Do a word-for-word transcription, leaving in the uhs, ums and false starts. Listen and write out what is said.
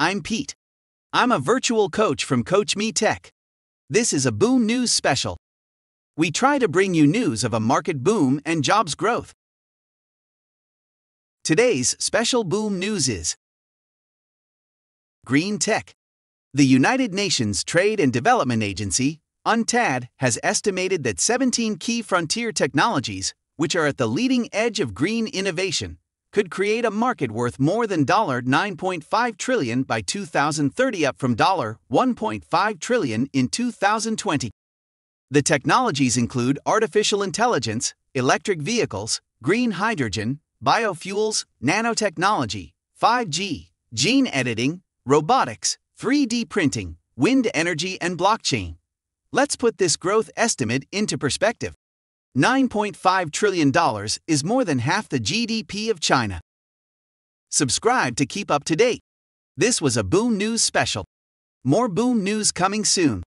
I'm Pete. I'm a virtual coach from Coach Me Tech. This is a Boom News special. We try to bring you news of a market boom and jobs growth. Today's special Boom News is green tech. The United Nations Trade and Development Agency, UNCTAD, has estimated that seventeen key frontier technologies, which are at the leading edge of green innovation, could create a market worth more than nine point five trillion dollars by two thousand thirty, up from one point five trillion dollars in two thousand twenty. The technologies include artificial intelligence, electric vehicles, green hydrogen, biofuels, nanotechnology, five G, gene editing, robotics, three D printing, wind energy, and blockchain. Let's put this growth estimate into perspective. nine point five trillion dollars is more than half the G D P of China. Subscribe to keep up to date. This was a Boom News special. More Boom News coming soon.